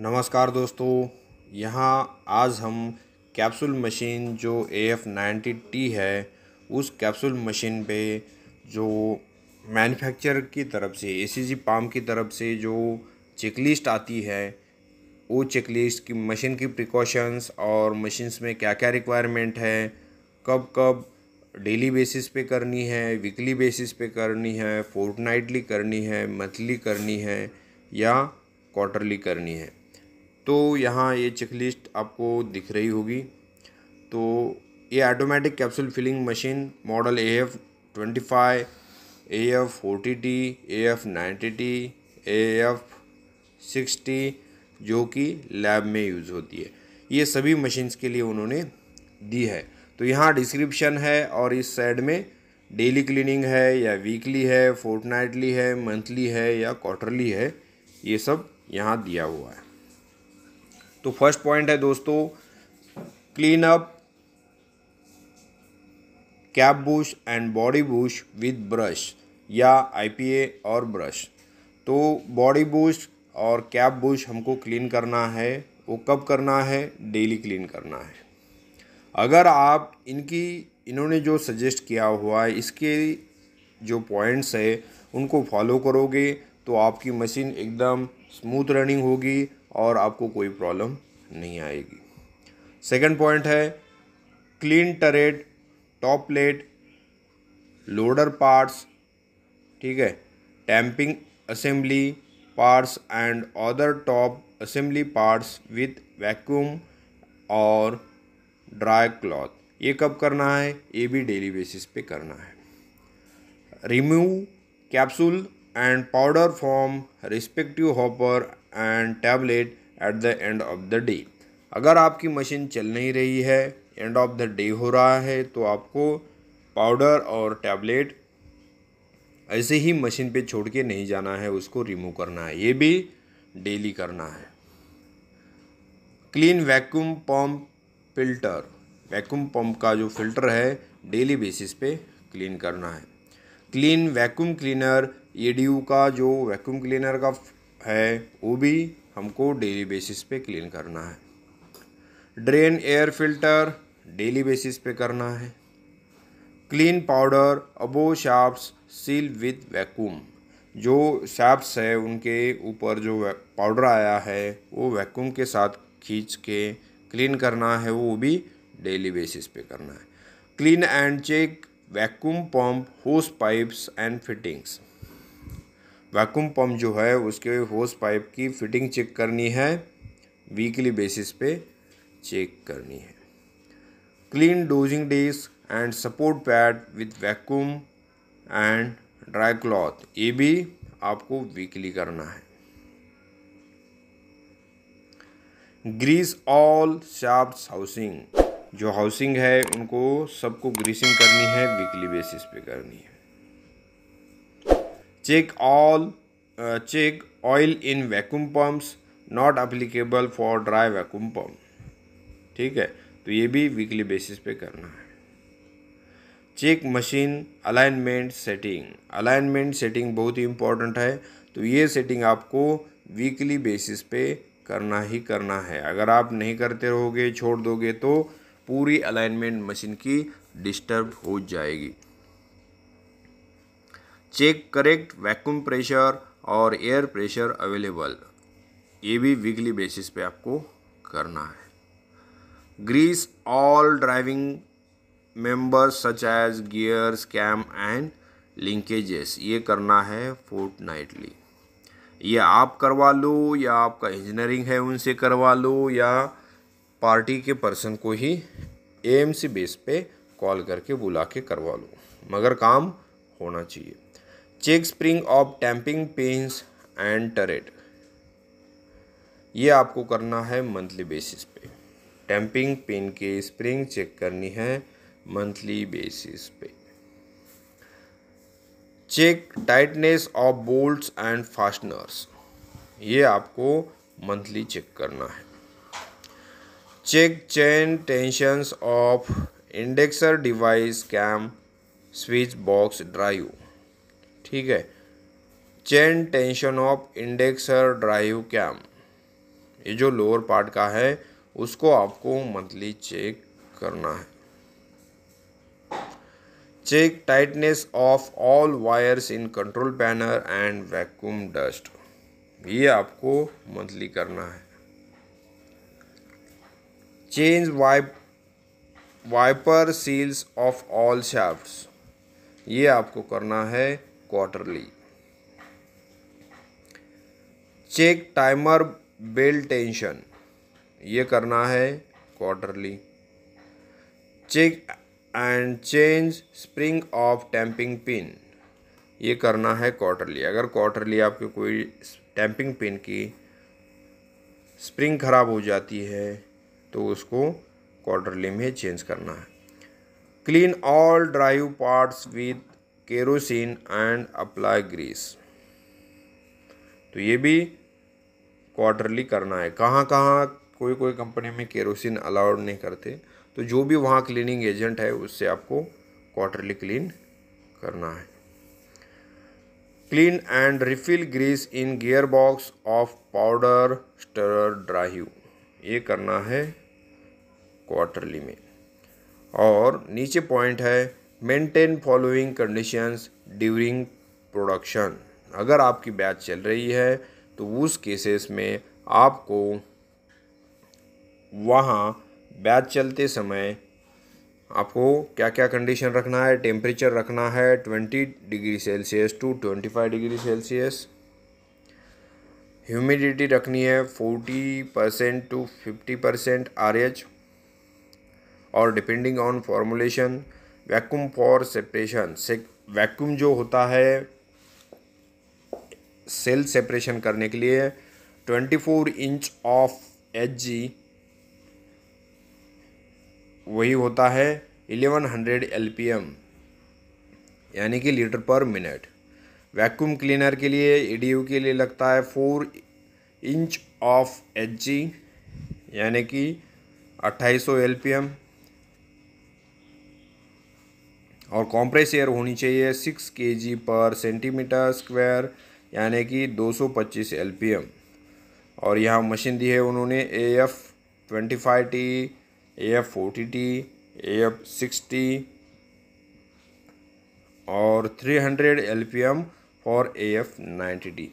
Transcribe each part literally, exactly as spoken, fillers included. नमस्कार दोस्तों, यहाँ आज हम कैप्सूल मशीन जो ए एफ नाइन्टी टी है उस कैप्सूल मशीन पे जो मैन्युफैक्चरर की तरफ से ए सी जी पाम की तरफ से जो चेकलिस्ट आती है वो चेकलिस्ट की मशीन की प्रिकॉशंस और मशीन्स में क्या क्या रिक्वायरमेंट है, कब कब डेली बेसिस पे करनी है, वीकली बेसिस पे करनी है, फोर्टनाइटली करनी है, मंथली करनी है या क्वार्टरली करनी है। तो यहाँ ये चेकलिस्ट आपको दिख रही होगी। तो ये automatic capsule filling machine model A F twenty five, A F forty T, A F ninety T, A F sixty जो कि लैब में यूज़ होती है, ये सभी मशीन्स के लिए उन्होंने दी है। तो यहाँ डिस्क्रिप्शन है और इस साइड में डेली क्लीनिंग है या वीकली है, फोर्टनाइटली है, मंथली है या क्वार्टरली है, ये सब यहाँ दिया हुआ है। तो फर्स्ट पॉइंट है दोस्तों, clean up cap bush and body bush with brush या आई पी ए और ब्रश। तो बॉडी बुश और कैप बुश हमको क्लीन करना है। वो कब करना है? डेली क्लीन करना है। अगर आप इनकी इन्होंने जो सजेस्ट किया हुआ है इसके जो पॉइंट्स है उनको फॉलो करोगे तो आपकी मशीन एकदम स्मूथ रनिंग होगी और आपको कोई प्रॉब्लम नहीं आएगी। सेकंड पॉइंट है clean turret, top plate, loader parts, ठीक है, tamping assembly parts and other top assembly parts with vacuum और ड्राई क्लॉथ। ये कब करना है? ये भी डेली बेसिस पे करना है। Remove capsule and powder from respective hopper and tablet at the end of the day। अगर आपकी मशीन चल नहीं रही है, end of the day हो रहा है, तो आपको powder और tablet ऐसे ही मशीन पे छोड़ के नहीं जाना है, उसको remove करना है। ये भी daily करना है। Clean vacuum pump filter, vacuum pump का जो filter है daily basis पे clean करना है। Clean vacuum cleaner, E D U का जो वैक्यूम क्लीनर का है वो भी हमको डेली बेसिस पे क्लीन करना है। Drain air filter daily basis पे करना है। Clean powder above shafts seal with vacuum. जो शाफ्ट्स है उनके ऊपर जो पाउडर आया है वो वैक्यूम के साथ खींच के क्लीन करना है, वो भी डेली बेसिस पे करना है। Clean and check vacuum pump hose pipes and fittings. Vacuum pump जो है उसके होस पाइप की फिटिंग चेक करनी है, वीकली बेसिस पे चेक करनी है। Clean dosing disc and support pad with vacuum and dry cloth, ये भी आपको वीकली करना है। ग्रीस ऑल शाफ्ट्स हाउसिंग, जो हाउसिंग है उनको सबको ग्रीसिंग करनी है, वीकली बेसिस पे करनी है। Check all check oil in vacuum pumps, not applicable for dry vacuum pump, ठीक है, तो ये भी वीकली बेसिस पे करना है। Check machine alignment setting, alignment setting बहुत ही इम्पॉर्टेंट है, तो ये सेटिंग आपको वीकली बेसिस पे करना ही करना है। अगर आप नहीं करते रहोगे, छोड़ दोगे तो पूरी अलाइनमेंट मशीन की डिस्टर्ब हो जाएगी। चेक करेक्ट वैक्यूम प्रेशर और एयर प्रेशर अवेलेबल, ये भी वीकली बेसिस पे आपको करना है। Grease all driving members such as gears, cam and linkages, ये करना है फोर्टनाइटली। ये आप करवा लो या आपका इंजीनियरिंग है उनसे करवा लो या पार्टी के पर्सन को ही ए एम सी बेस पे कॉल करके बुला के करवा लो, मगर काम होना चाहिए। Check spring of tamping pins and turret, ये आपको करना है मंथली बेसिस पे। टैंपिंग पिन के स्प्रिंग चेक करनी है मंथली बेसिस पे। Check tightness of bolts and fasteners, ये आपको मंथली चेक करना है। Check chain tensions of indexer device, cam, switch box, drive, ठीक है। Chain tension of indexer, drive, cam, ये जो लोअर पार्ट का है उसको आपको मंथली चेक करना है। Check tightness of all wires in control panel and vacuum dust, ये आपको मंथली करना है। Change wipe wiper seals of all shafts, ये आपको करना है quarterly. Check timer belt tension, ये करना है quarterly. Check and change spring of tamping pin, ये करना है क्वार्टरली। अगर क्वार्टरली आपके कोई टैंपिंग पिन की स्प्रिंग खराब हो जाती है तो उसको क्वार्टरली में चेंज करना है। Clean all drive parts with kerosene and apply grease, तो ये भी क्वार्टरली करना है। कहाँ कहाँ कोई कोई कंपनी में केरोसिन अलाउड नहीं करते, तो जो भी वहाँ क्लीनिंग एजेंट है उससे आपको क्वार्टरली क्लीन करना है। Clean and refill grease in gear box of powder stirrer drive, ये करना है क्वार्टरली में। और नीचे पॉइंट है maintain following conditions during production. अगर आपकी बैच चल रही है तो उस केसेस में आपको वहाँ बैच चलते समय आपको क्या क्या कंडीशन रखना है। टेम्परेचर रखना है बीस डिग्री सेल्सियस टू पच्चीस डिग्री सेल्सियस। ह्यूमिडिटी रखनी है चालीस परसेंट टू पचास परसेंट आरएच। और depending on formulation vacuum for separation, से वैक्यूम जो होता है सेल सेपरेशन करने के लिए चौबीस इंच ऑफ एचजी, वही होता है ग्यारह सौ एल पी एम यानी कि लीटर पर मिनट। वैक्यूम क्लीनर के लिए ईडीयू के लिए लगता है चार इंच ऑफ एचजी यानी कि अट्ठाईस सौ एल पी एम। और कॉम्प्रेस एयर होनी चाहिए छह केजी पर सेंटीमीटर स्क्वायर यानी कि दो सौ पच्चीस एल पी एम। और यहाँ मशीन दी है उन्होंने A F twenty five T, A F forty T, A F sixty और तीन सौ L P M for A F ninety T.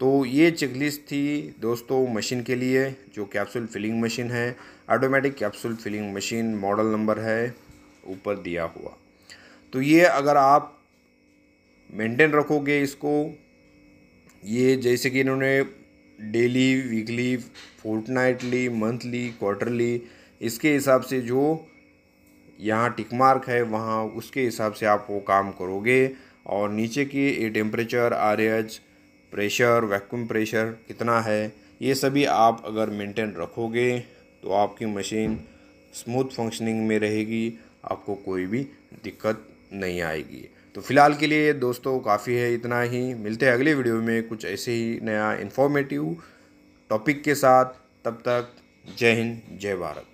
तो ये चेकलिस्ट थी दोस्तों मशीन के लिए जो कैप्सूल फिलिंग मशीन है। Automatic capsule filling machine model number है ऊपर दिया हुआ। तो ये अगर आप मेंटेन रखोगे इसको, ये जैसे कि इन्होंने daily, weekly, fortnightly, monthly, quarterly, इसके हिसाब से जो यहाँ टिक मार्क है वहाँ उसके हिसाब से आप वो काम करोगे। और नीचे की ये temperature, RH, pressure, vacuum pressure कितना है, ये सभी आप अगर मेंटेन रखोगे तो आपकी मशीन स्मूथ फंक्शनिंग में रहेगी, आपको कोई भी दिक्कत नहीं आएगी। तो फिलहाल के लिए दोस्तों काफ़ी है इतना ही। मिलते हैं अगले वीडियो में कुछ ऐसे ही नया इन्फॉर्मेटिव टॉपिक के साथ। तब तक जय हिंद, जय भारत।